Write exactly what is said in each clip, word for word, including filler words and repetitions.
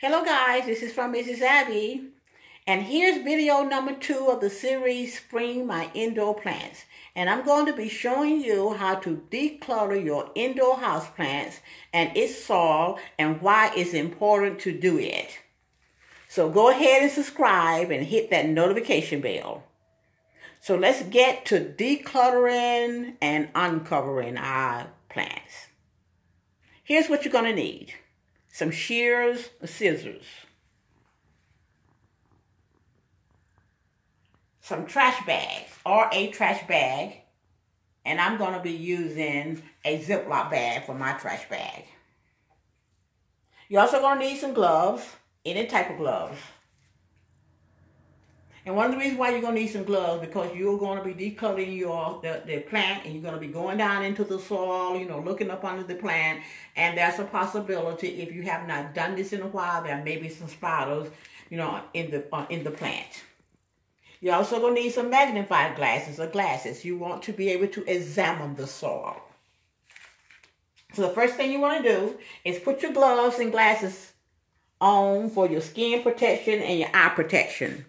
Hello guys, this is from Missus Abby, and here's video number two of the series Spring My Indoor Plants. And I'm going to be showing you how to declutter your indoor houseplants and its soil and why it's important to do it. So go ahead and subscribe and hit that notification bell. So let's get to decluttering and uncovering our plants. Here's what you're going to need. Some shears or scissors, some trash bags or a trash bag, and I'm going to be using a Ziploc bag for my trash bag. You're also going to need some gloves, any type of gloves. And one of the reasons why you're going to need some gloves because you're going to be decluttering your the, the plant, and you're going to be going down into the soil, you know, looking up under the plant. And there's a possibility, if you have not done this in a while, there may be some spiders, you know, in the uh, in the plant. You're also going to need some magnifying glasses or glasses. You want to be able to examine the soil. So the first thing you want to do is put your gloves and glasses on for your skin protection and your eye protection.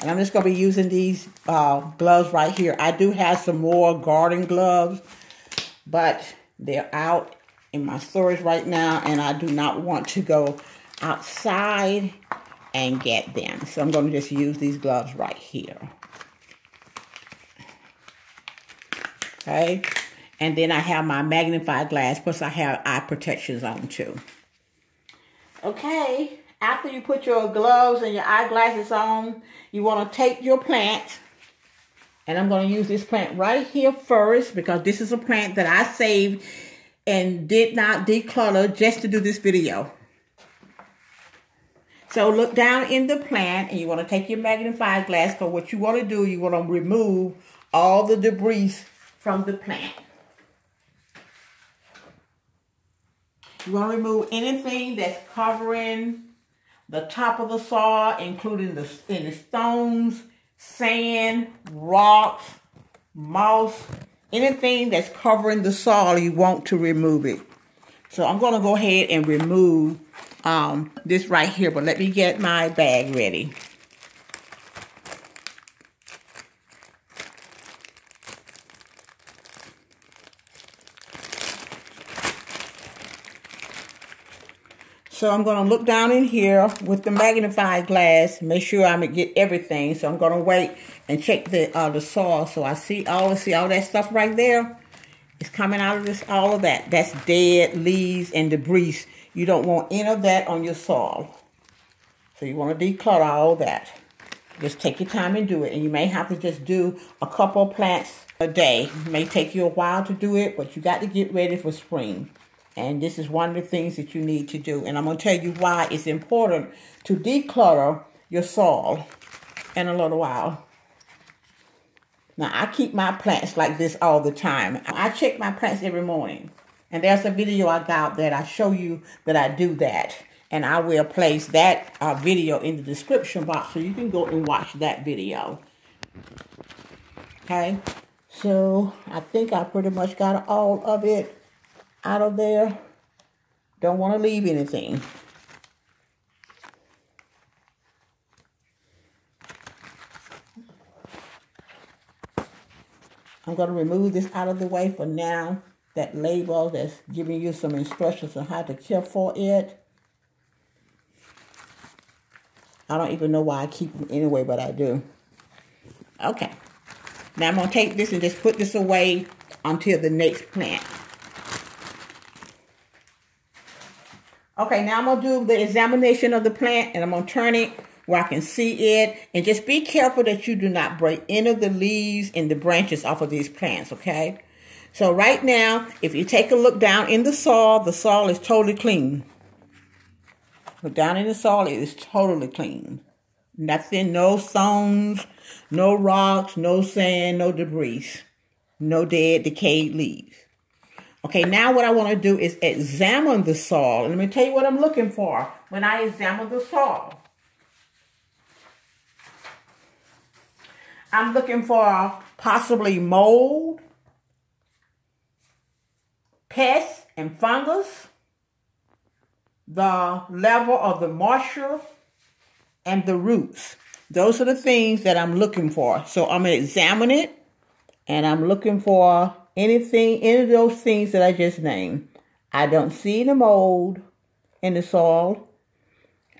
And I'm just going to be using these uh, gloves right here. I do have some more garden gloves, but they're out in my storage right now, and I do not want to go outside and get them. So I'm going to just use these gloves right here. Okay. And then I have my magnifying glass, plus I have eye protections on too. Okay. After you put your gloves and your eyeglasses on, you want to take your plant. And I'm going to use this plant right here first because this is a plant that I saved and did not declutter just to do this video. So look down in the plant, and you want to take your magnifying glass because what you want to do, you want to remove all the debris from the plant. You want to remove anything that's covering the top of the soil, including the, in the stones, sand, rocks, moss, anything that's covering the soil, you want to remove it. So I'm going to go ahead and remove um, this right here, but let me get my bag ready. So I'm going to look down in here with the magnifying glass, make sure I get everything. So I'm going to wait and check the uh, the soil. So I see all see all that stuff right there. It's coming out of this, all of that. That's dead leaves and debris. You don't want any of that on your soil. So you want to declutter all that. Just take your time and do it. And you may have to just do a couple of plants a day. It may take you a while to do it, but you got to get ready for spring. And this is one of the things that you need to do. And I'm going to tell you why it's important to declutter your soil in a little while. Now, I keep my plants like this all the time. I check my plants every morning. And there's a video I got that I show you that I do that. And I will place that uh, video in the description box so you can go and watch that video. Okay. So, I think I pretty much got all of it out of there. Don't want to leave anything. I'm going to remove this out of the way for now. That label that's giving you some instructions on how to care for it. I don't even know why I keep them anyway, but I do. Okay. Now I'm going to take this and just put this away until the next plant. Okay, now I'm going to do the examination of the plant, and I'm going to turn it where I can see it. And just be careful that you do not break any of the leaves and the branches off of these plants, okay? So right now, if you take a look down in the soil, the soil is totally clean. Look down in the soil, it is totally clean. Nothing, no stones, no rocks, no sand, no debris, no dead, decayed leaves. Okay, now what I want to do is examine the soil. Let me tell you what I'm looking for when I examine the soil. I'm looking for possibly mold. pests and fungus, the level of the moisture, and the roots. Those are the things that I'm looking for. So I'm going to examine it, and I'm looking for anything, any of those things that I just named. I don't see the mold in the soil.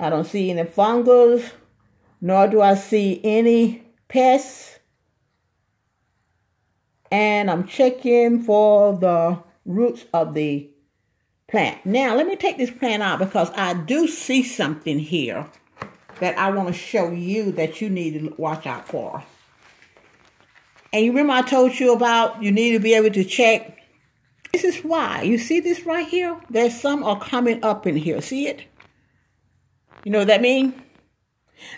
I don't see any fungus, nor do I see any pests. And I'm checking for the roots of the plant. Now, let me take this plant out because I do see something here that I want to show you that you need to watch out for. And you remember I told you about you need to be able to check. This is why. You see this right here? There's some are coming up in here. See it? You know what that means?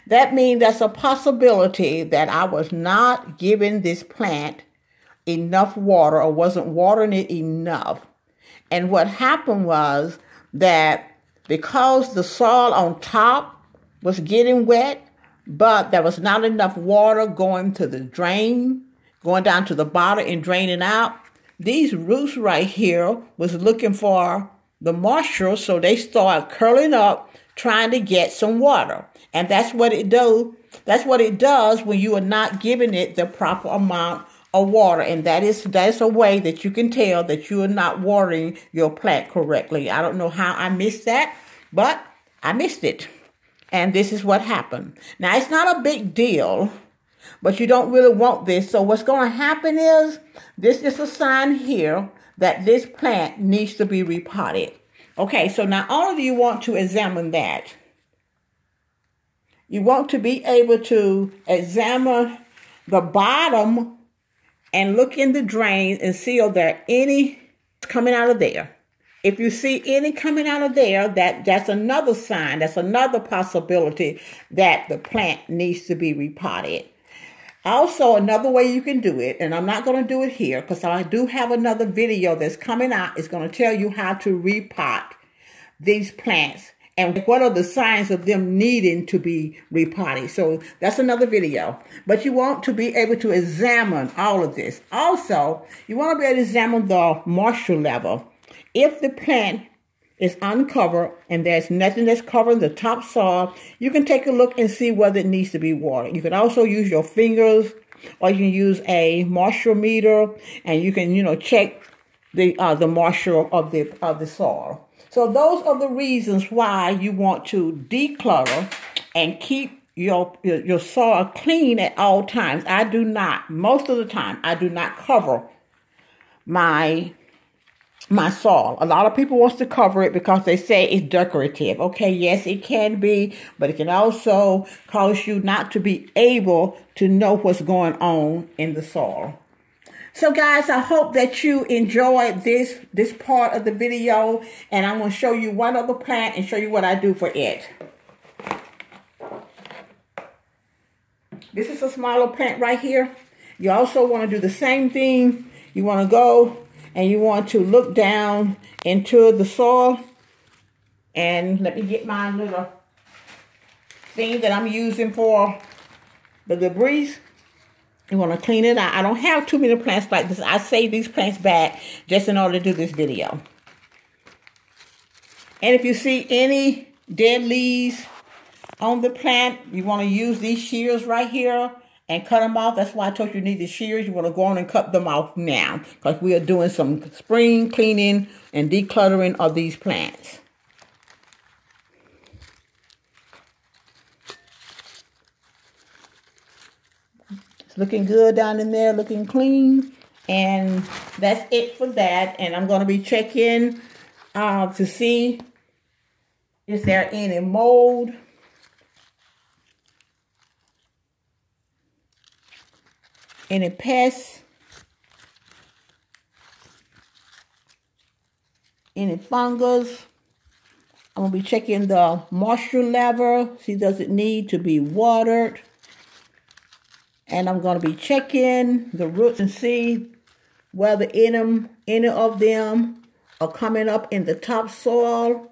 That means that's a possibility that I was not giving this plant enough water or wasn't watering it enough. And what happened was that because the soil on top was getting wet, but there was not enough water going to the drain, going down to the bottom and draining out. These roots right here was looking for the moisture, so they started curling up, trying to get some water. And that's what it do. That's what it does when you are not giving it the proper amount of water. And that is that's a way that you can tell that you are not watering your plant correctly. I don't know how I missed that, but I missed it. And this is what happened. Now, it's not a big deal, but you don't really want this. So what's going to happen is this is a sign here that this plant needs to be repotted. Okay, so now all of you want to examine that. You want to be able to examine the bottom and look in the drain and see if there are any coming out of there. If you see any coming out of there, that, that's another sign. That's another possibility that the plant needs to be repotted. Also, another way you can do it, and I'm not going to do it here because I do have another video that's coming out. It's going to tell you how to repot these plants and what are the signs of them needing to be repotted. So that's another video. But you want to be able to examine all of this. Also, you want to be able to examine the moisture level. If the plant is uncovered and there's nothing that's covering the topsoil, you can take a look and see whether it needs to be watered. You can also use your fingers, or you can use a moisture meter, and you can, you know, check the uh, the moisture of the of the soil. So those are the reasons why you want to declutter and keep your your soil clean at all times. I do not, most of the time, I do not cover my My soil. A lot of people wants to cover it because they say it's decorative. Okay, yes, it can be, but it can also cause you not to be able to know what's going on in the soil. So guys, I hope that you enjoyed this, this part of the video, and I'm going to show you one other plant and show you what I do for it. This is a smaller plant right here. You also want to do the same thing. You want to go and you want to look down into the soil. And let me get my little thing that I'm using for the debris. You want to clean it out. I don't have too many plants like this. I save these plants back just in order to do this video. And if you see any dead leaves on the plant, you want to use these shears right here and cut them off. That's why I told you you need the shears. You want to go on and cut them off now, because we are doing some spring cleaning and decluttering of these plants. It's looking good down in there, looking clean. And that's it for that. And I'm going to be checking uh, to see if there are any mold. Any pests, any fungus. I'm going to be checking the moisture level, see does it need to be watered. And I'm going to be checking the roots and see whether in them, any of them are coming up in the topsoil,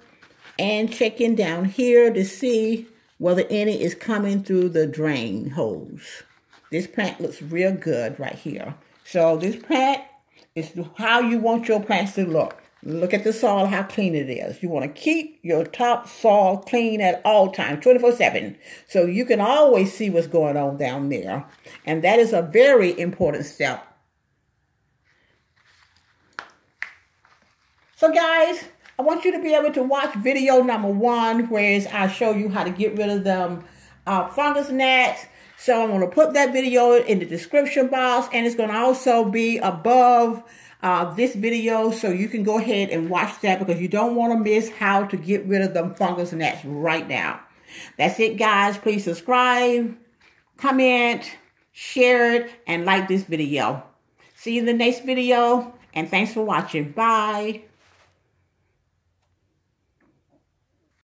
and checking down here to see whether any is coming through the drain hose. This plant looks real good right here. So this plant is how you want your plants to look. Look at the soil, how clean it is. You want to keep your topsoil clean at all times, twenty-four seven. So you can always see what's going on down there. And that is a very important step. So guys, I want you to be able to watch video number one, where I show you how to get rid of them uh, fungus gnats. So I'm going to put that video in the description box, and it's going to also be above uh, this video, so you can go ahead and watch that, because you don't want to miss how to get rid of them fungus gnats right now. That's it, guys. Please subscribe, comment, share it, and like this video. See you in the next video, and thanks for watching. Bye.